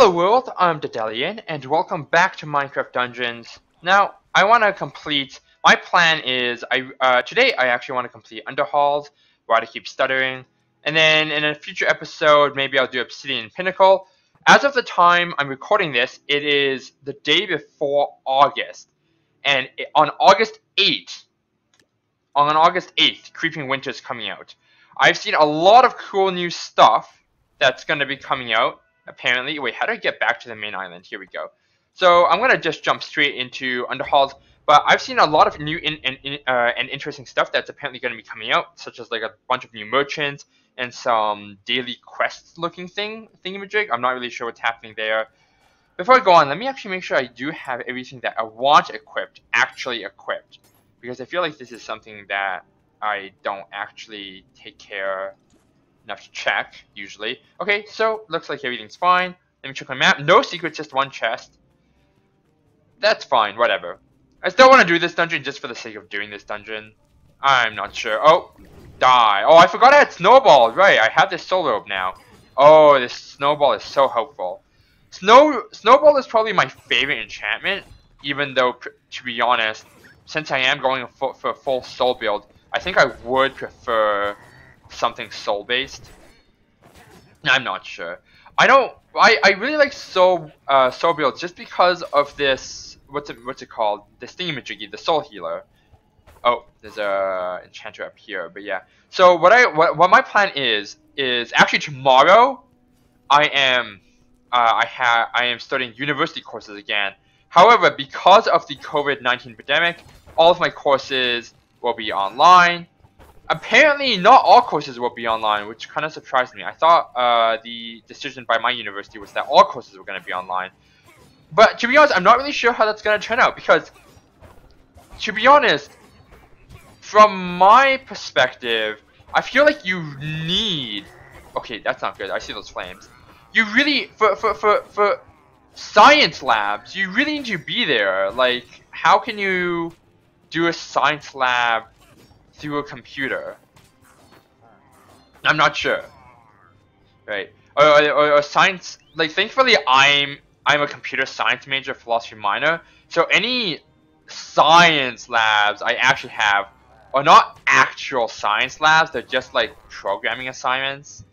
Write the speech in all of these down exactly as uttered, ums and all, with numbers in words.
Hello world, I'm Daedalean, and welcome back to Minecraft Dungeons. Now, I want to complete, my plan is, I uh, today I actually want to complete Underhalls, why I keep stuttering, and then in a future episode, maybe I'll do Obsidian Pinnacle. As of the time I'm recording this, it is the day before August, and on August eighth, on August eighth, Creeping Winter is coming out. I've seen a lot of cool new stuff that's going to be coming out. Apparently, wait, how do I get back to the main island? Here we go. So I'm going to just jump straight into Underhalls, but I've seen a lot of new in, in, in, uh, and interesting stuff that's apparently going to be coming out, such as like a bunch of new merchants and some daily quest looking thing, thingamajig. I'm not really sure what's happening there. Before I go on, let me actually make sure I do have everything that I want equipped, actually equipped, because I feel like this is something that I don't actually take care of enough to check usually. Okay, so looks like everything's fine. Let me check my map. No secrets, just one chest. That's fine, whatever. I still want to do this dungeon just for the sake of doing this dungeon. I'm not sure. Oh, die. Oh, I forgot I had snowball. Right, I have this soul robe now. Oh, this snowball is so helpful. Snow snowball is probably my favorite enchantment, even though, to be honest, since I am going for, for a full soul build, I think I would prefer something soul based. I'm not sure. I don't. I, I really like soul uh, soul builds just because of this. What's it What's it called? This thingamajiggy, the soul healer. Oh, there's a enchanter up here. But yeah. So what I what, what my plan is is actually tomorrow, I am uh, I have I am studying university courses again. However, because of the COVID nineteen pandemic, all of my courses will be online. Apparently, not all courses will be online, which kind of surprised me. I thought uh, the decision by my university was that all courses were going to be online. But to be honest, I'm not really sure how that's going to turn out because, to be honest, from my perspective, I feel like you need... Okay, that's not good. I see those flames. You really... For, for, for, for science labs, you really need to be there. Like, how can you do a science lab through a computer? I'm not sure. Right. Or, or, or science, like, thankfully I'm I'm a computer science major, philosophy minor, so any science labs I actually have are not actual science labs, they're just like programming assignments,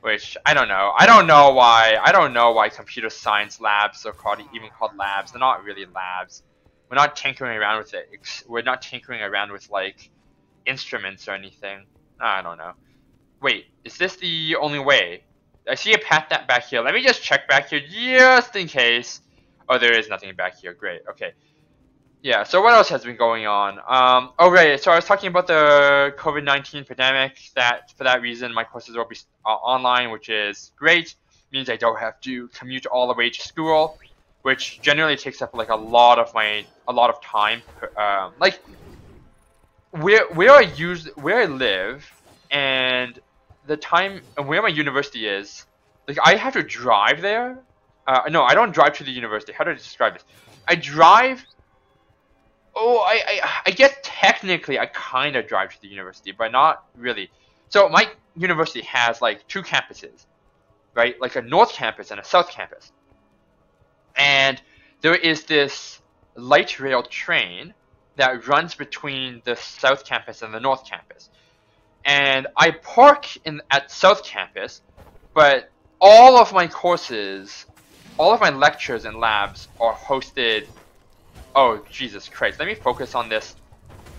which I don't know. I don't know why I don't know why computer science labs are called even called labs. They're not really labs. We're not tinkering around with it. We're not tinkering around with like instruments or anything. I don't know. Wait, is this the only way? I see a path that back here. Let me just check back here just in case. Oh, there is nothing back here. Great. Okay. Yeah, so what else has been going on? Um, oh, right. So I was talking about the COVID nineteen pandemic. That for that reason, my courses will be online, which is great. It means I don't have to commute all the way to school, which generally takes up like a lot of my a lot of time. Um, like. Where where I use where I live and the time and where my university is, like I have to drive there. Uh, no, I don't drive to the university. How do I describe this? I drive. Oh, I I, I guess technically I kind of drive to the university, but not really. So my university has like two campuses, right? Like a north campus and a south campus. And there is this light rail train that runs between the South Campus and the North Campus. And I park in at South Campus, but all of my courses, all of my lectures and labs are hosted... Oh, Jesus Christ. Let me focus on this.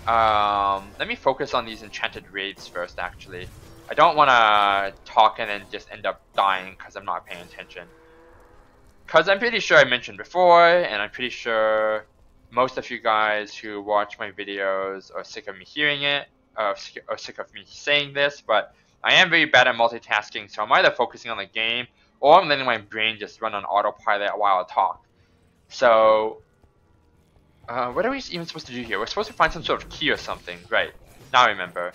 Um, let me focus on these enchanted raids first, actually. I don't want to talk and then just end up dying because I'm not paying attention. Because I'm pretty sure I mentioned before, and I'm pretty sure... most of you guys who watch my videos are sick of me hearing it, uh, are sick of me saying this, but I am very bad at multitasking, so I'm either focusing on the game, or I'm letting my brain just run on autopilot while I talk. So, uh, what are we even supposed to do here? We're supposed to find some sort of key or something, right? Now I remember.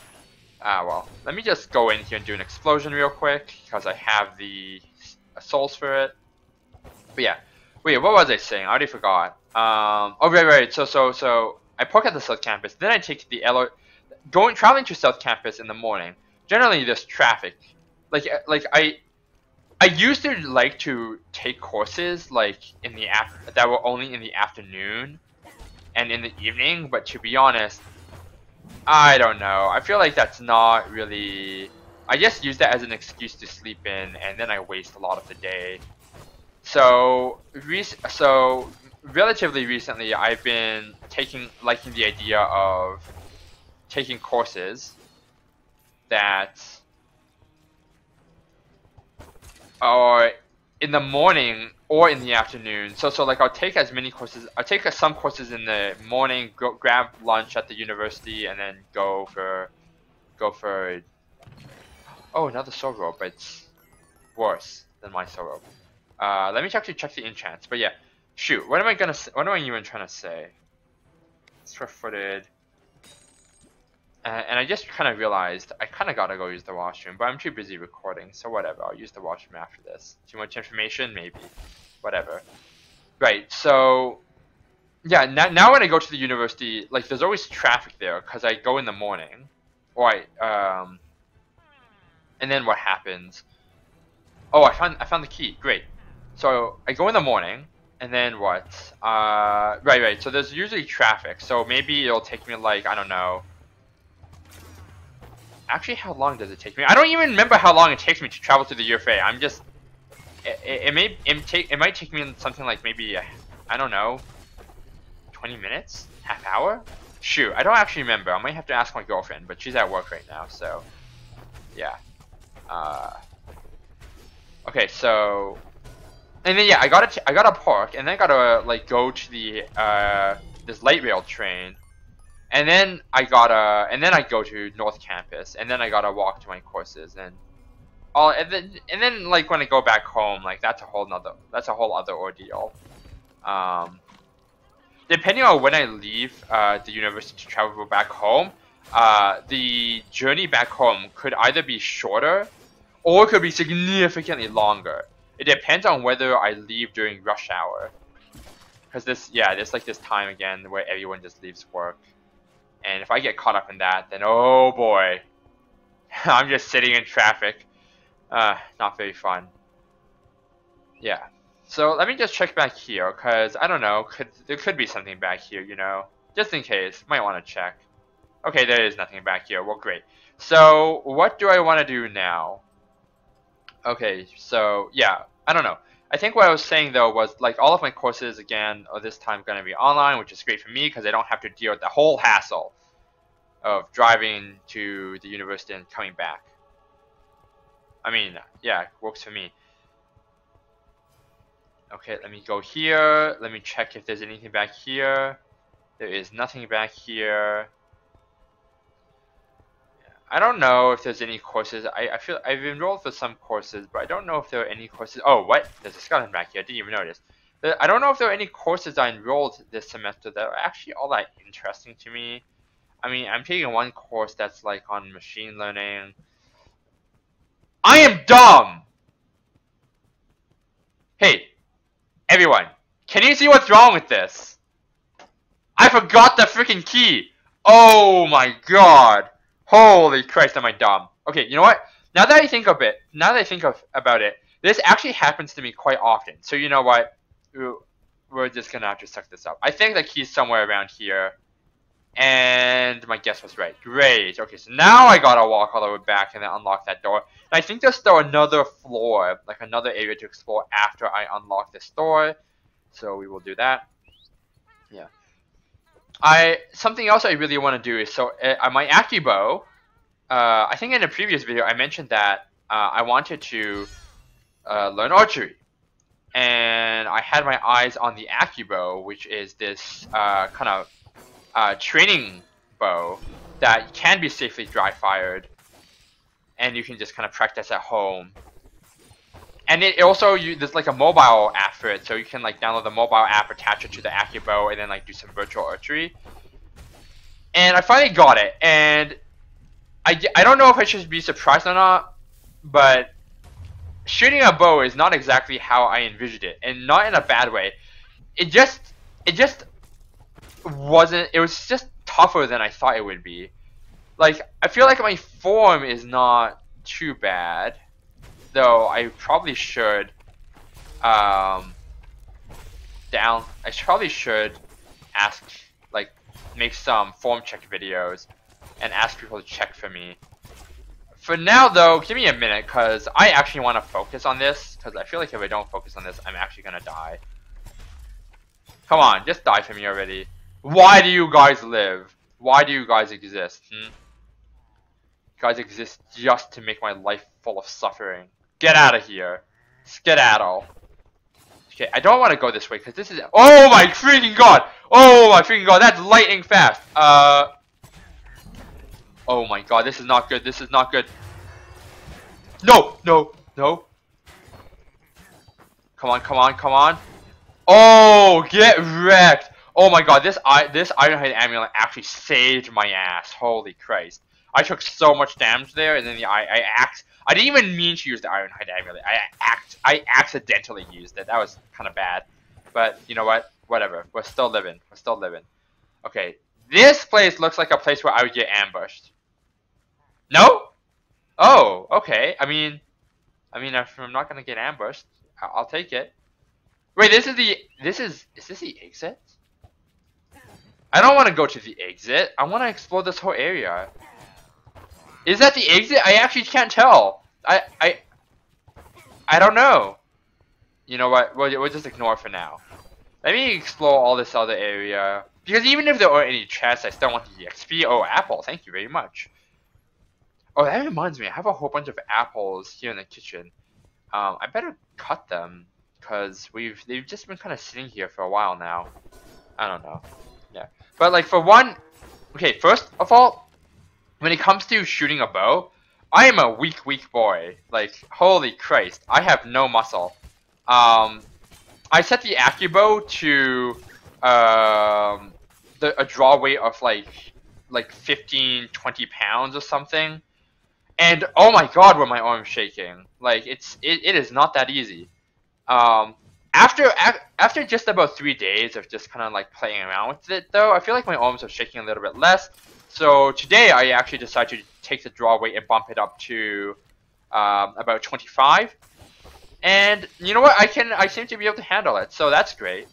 Ah, well, let me just go in here and do an explosion real quick, because I have the souls for it. But yeah. Wait, what was I saying? I already forgot. Um, oh, right, right. So, so, so I park at the South Campus. Then I take the L O, going traveling to South Campus in the morning. Generally, there's traffic. Like, like I, I used to like to take courses like in the af- that were only in the afternoon and in the evening, but to be honest, I don't know. I feel like that's not really... I just use that as an excuse to sleep in, and then I waste a lot of the day. So, re so relatively recently, I've been taking liking the idea of taking courses that are in the morning or in the afternoon. So, so like I'll take as many courses. I'll take some courses in the morning, go, grab lunch at the university, and then go for go for. Oh, another soul rope, but it's worse than my soul rope. Uh, let me check to check the enchants. But yeah, shoot. What am I gonna? What am I even trying to say? Swift-footed. Uh, and I just kind of realized I kind of gotta go use the washroom, but I'm too busy recording, so whatever. I'll use the washroom after this. Too much information, maybe. Whatever. Right. So, yeah. Now, now when I go to the university, like there's always traffic there because I go in the morning, or I um. And then what happens? Oh, I found I found the key. Great. So I go in the morning, and then what? Uh, right, right. So there's usually traffic. So maybe it'll take me like, I don't know. Actually, how long does it take me? I don't even remember how long it takes me to travel to the U F A. I'm just. It, it, it may it take it might take me something like maybe uh, I don't know. twenty minutes, half hour. Shoot, I don't actually remember. I might have to ask my girlfriend, but she's at work right now, so yeah. Uh, okay, so, and then yeah, I gotta t I gotta park, and then I gotta like go to the uh, this light rail train, and then I gotta and then I go to North Campus, and then I gotta walk to my courses, and all, and then and then like when I go back home, like that's a whole nother that's a whole other ordeal. Um, depending on when I leave uh, the university to travel back home, uh, the journey back home could either be shorter, or it could be significantly longer. It depends on whether I leave during rush hour. Because this, yeah, there's like this time again where everyone just leaves work. And if I get caught up in that, then oh boy. I'm just sitting in traffic. Uh, not very fun. Yeah. So let me just check back here, because I don't know. Could, there could be something back here, you know. Just in case. Might want to check. Okay, there is nothing back here. Well, great. So what do I want to do now? Okay, so yeah, I don't know. I think what I was saying though was like all of my courses again are this time going to be online, which is great for me because I don't have to deal with the whole hassle of driving to the university and coming back. I mean, yeah, it works for me. Okay, let me go here. Let me check if there's anything back here. There is nothing back here. I don't know if there's any courses. I, I feel I've enrolled for some courses, but I don't know if there are any courses. Oh, what? There's a skeleton back here. I didn't even notice. I don't know if there are any courses I enrolled this semester that are actually all that interesting to me. I mean, I'm taking one course that's like on machine learning. I am dumb! Hey, everyone, can you see what's wrong with this? I forgot the freaking key! Oh my god! Holy Christ, am I dumb. Okay, you know what? Now that I think of it, now that I think of about it, this actually happens to me quite often. So you know what? We're just going to have to suck this up. I think the key's somewhere around here. And my guess was right. Great. Okay, so now I got to walk all the way back and then unlock that door. And I think there's still another floor, like another area to explore after I unlock this door. So we will do that. Yeah. I something else I really want to do is so uh, my AccuBow. Uh, I think in a previous video I mentioned that uh, I wanted to uh, learn archery, and I had my eyes on the AccuBow, which is this uh, kind of uh, training bow that can be safely dry fired, and you can just kind of practice at home. And it also, you, there's like a mobile app for it, so you can like download the mobile app, attach it to the AccuBow, and then like do some virtual archery. And I finally got it, and I, I don't know if I should be surprised or not, but shooting a bow is not exactly how I envisioned it, and not in a bad way. It just, it just wasn't, it was just tougher than I thought it would be. Like, I feel like my form is not too bad. though I probably should um down I probably should ask, like, make some form check videos and ask people to check for me. For now though, give me a minute, because I actually want to focus on this, because I feel like if I don't focus on this, I'm actually gonna die. Come on, just die for me already. Why do you guys live? Why do you guys exist? Hmm? You guys exist just to make my life full of suffering. Get out of here. Skedaddle. Okay, I don't want to go this way, because this is... Oh my freaking god! Oh my freaking god, that's lightning fast! Uh... Oh my god, this is not good, this is not good. No, no, no. Come on, come on, come on. Oh, get wrecked! Oh my god, this I this Ironhide amulet actually saved my ass. Holy Christ! I took so much damage there, and then the, I I act I didn't even mean to use the Ironhide amulet. I act I accidentally used it. That was kind of bad, but you know what? Whatever. We're still living. We're still living. Okay, this place looks like a place where I would get ambushed. No? Oh, okay. I mean, I mean, if I'm not gonna get ambushed, I'll take it. Wait, this is the, this is, is this the exit? I don't want to go to the exit. I want to explore this whole area. Is that the exit? I actually can't tell. I, I, I don't know. You know what? We'll, we'll just ignore it for now. Let me explore all this other area. Because even if there aren't any chests, I still want the E X P. Oh, apple. Thank you very much. Oh, that reminds me. I have a whole bunch of apples here in the kitchen. Um, I better cut them. Because we've they've just been kind of sitting here for a while now. I don't know. Yeah. But like for one... Okay, first of all, when it comes to shooting a bow, I am a weak, weak boy. Like, holy Christ. I have no muscle. Um, I set the AccuBow to um, the, a draw weight of like, like fifteen, twenty pounds or something. And oh my god, were my arms shaking. Like, it's it, it is not that easy. Um, after after just about three days of just kind of like playing around with it, though, I feel like my arms are shaking a little bit less. So today I actually decided to take the draw weight and bump it up to um, about twenty-five. And you know what? I can I seem to be able to handle it, so that's great.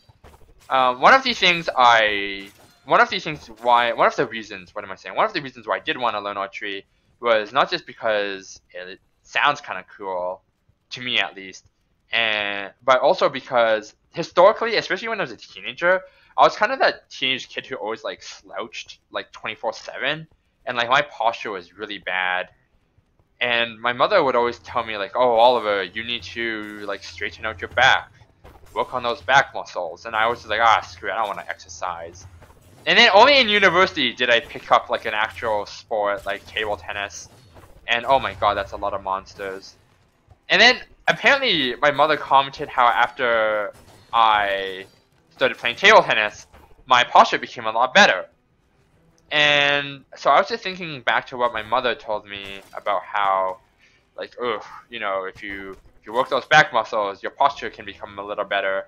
Um, one of the things I one of the things why one of the reasons what am I saying? One of the reasons why I did want to learn archery was not just because it sounds kind of cool, to me at least. And but also because historically, especially when I was a teenager, I was kind of that teenage kid who always like slouched like twenty-four seven, and like my posture was really bad. And my mother would always tell me like, "Oh, Oliver, you need to like straighten out your back, work on those back muscles." And I was just like, "Ah, screw it, I don't want to exercise." And then only in university did I pick up like an actual sport like table tennis, and oh my god, that's a lot of monsters. And then apparently my mother commented how after I started playing table tennis, my posture became a lot better. And so I was just thinking back to what my mother told me about how, like, ugh, you know, if you if you work those back muscles, your posture can become a little better.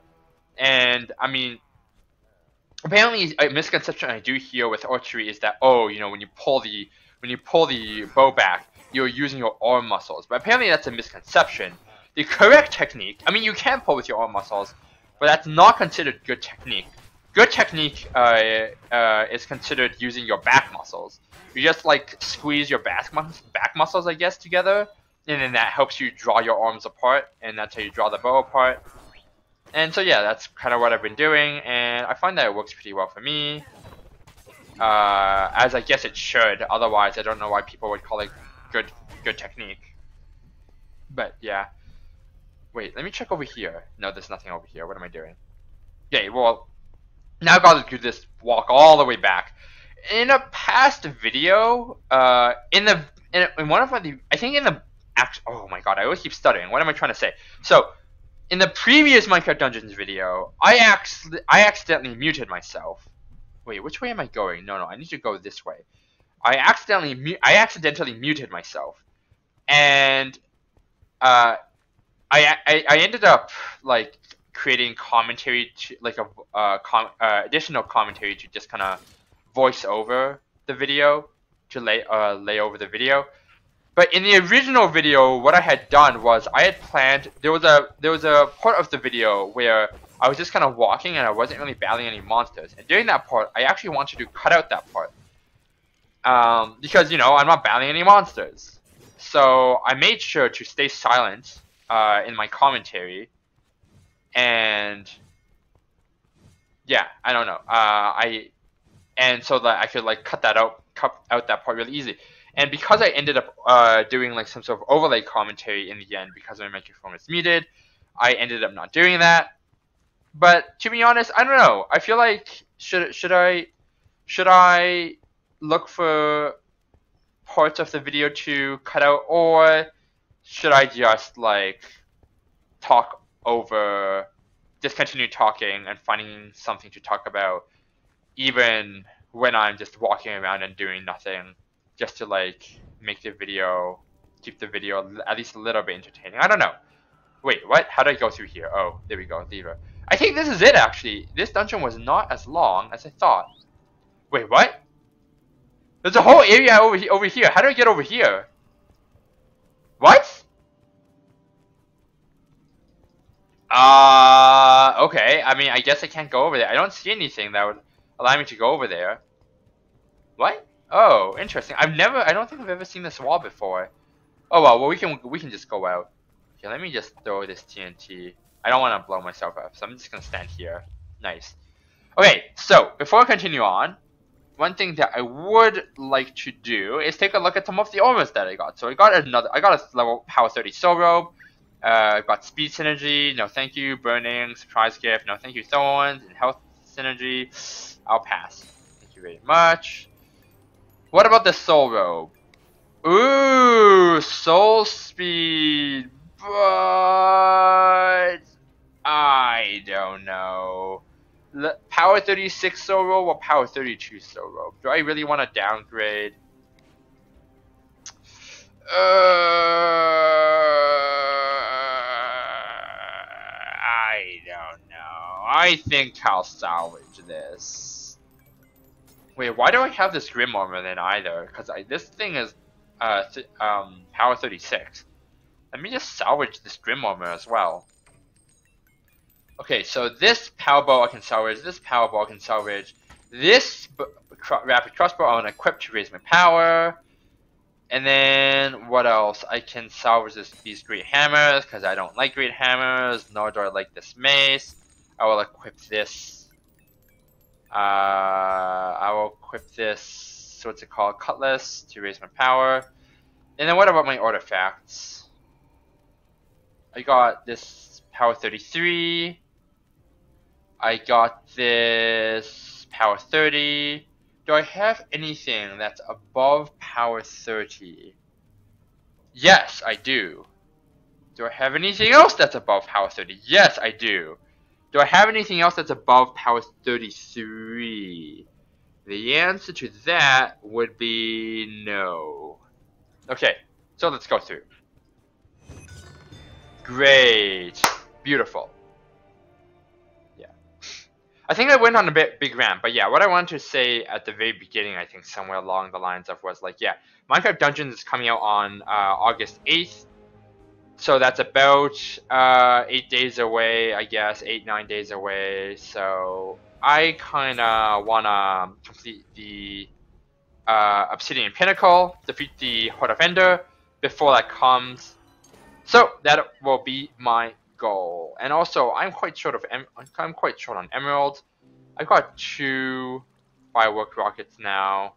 And I mean, apparently a misconception I do hear with archery is that, oh, you know, when you pull the when you pull the bow back, you're using your arm muscles. But apparently that's a misconception. The correct technique, I mean, you can pull with your arm muscles, but that's not considered good technique. Good technique uh, uh, is considered using your back muscles. You just like squeeze your back, mu back muscles, I guess, together, and then that helps you draw your arms apart, and that's how you draw the bow apart. And so yeah, that's kind of what I've been doing, and I find that it works pretty well for me. Uh, as I guess it should, otherwise I don't know why people would call it good good technique. But yeah, wait, let me check over here. No, there's nothing over here. What am I doing? Okay, well, now I've got to do this walk all the way back. In a past video, uh in the in, in one of my I think in the oh my god, I always keep stuttering. What am I trying to say? So in the previous Minecraft Dungeons video, I actually I accidentally muted myself. Wait, which way am I going? No, no, I need to go this way. I accidentally mu I accidentally muted myself, and uh, I, I I ended up like creating commentary to, like a uh, com uh, additional commentary to just kind of voice over the video to lay uh, lay over the video. But in the original video, what I had done was I had planned, there was a there was a part of the video where I was just kind of walking and I wasn't really battling any monsters. And during that part, I actually wanted to cut out that part. Um, because, you know, I'm not battling any monsters. So I made sure to stay silent uh, in my commentary. And yeah, I don't know. Uh, I And so that I could like cut that out, cut out that part really easy. And because I ended up uh, doing like some sort of overlay commentary in the end because my microphone is muted, I ended up not doing that. But to be honest, I don't know. I feel like should should I should I look for parts of the video to cut out, or should I just like talk over, just continue talking and finding something to talk about, even when I'm just walking around and doing nothing, just to like make the video, keep the video at least a little bit entertaining. I don't know. Wait, what? How did I go through here? Oh, there we go, lever. I think this is it actually. This dungeon was not as long as I thought. Wait, what? There's a whole area over, he over here. How do I get over here? What? Uh, okay. I mean, I guess I can't go over there. I don't see anything that would allow me to go over there. What? Oh, interesting. I've never, I don't think I've ever seen this wall before. Oh well, well we can we can just go out. Okay, let me just throw this T N T. I don't want to blow myself up, so I'm just gonna stand here. Nice. Okay, so before I continue on, one thing that I would like to do is take a look at some of the armors that I got. So I got another, I got a level power thirty soul robe. Uh, I got speed synergy. No, thank you. Burning surprise gift. No, thank you. Thorns and health synergy. I'll pass. Thank you very much. What about the soul robe? Ooh, soul speed, but I don't know. Le power thirty-six soul robe or power thirty-two soul robe? Do I really want to downgrade? Uh, I don't know. I think I'll salvage this. Wait, why do I have this Grim Armor then either? Because this thing is uh, th um, power thirty-six. Let me just salvage this Grim Armor as well. Okay, so this Power Bow I can salvage, this Power Bow I can salvage, this b cro Rapid Crossbow I want to equip to raise my power. And then what else? I can salvage this, these Great Hammers because I don't like Great Hammers, nor do I like this Mace. I will equip this. Uh, I will equip this, so what's it called, Cutlass, to raise my power. And then what about my artifacts? I got this power thirty-three. I got this power thirty. Do I have anything that's above power thirty? Yes, I do. Do I have anything else that's above power thirty? Yes, I do. Do I have anything else that's above power thirty-three? The answer to that would be no. Okay, so let's go through. Great. Beautiful. Yeah. I think I went on a bit big rant, but yeah, what I wanted to say at the very beginning, I think somewhere along the lines of was like, yeah, Minecraft Dungeons is coming out on uh, August eighth. So that's about uh, eight days away, I guess, eight, nine days away. So I kind of want to complete the uh, Obsidian Pinnacle, defeat the Horde of Ender before that comes. So that will be my goal. And also, I'm quite short of em I'm quite short on emeralds. I've got two firework rockets now.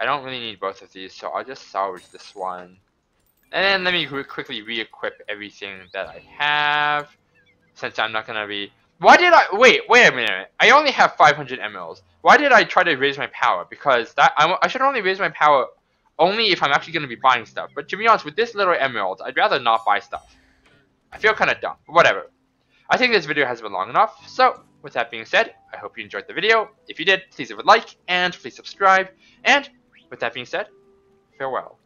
I don't really need both of these, so I'll just salvage this one. And then let me re quickly re-equip everything that I have, since I'm not gonna be. Why did I wait? Wait a minute! I only have five hundred emeralds. Why did I try to raise my power? Because that I, I should only raise my power only if I'm actually gonna be buying stuff. But to be honest, with this little emerald, I'd rather not buy stuff. I feel kind of dumb. Whatever. I think this video has been long enough. So with that being said, I hope you enjoyed the video. If you did, please leave a like and please subscribe. And with that being said, farewell.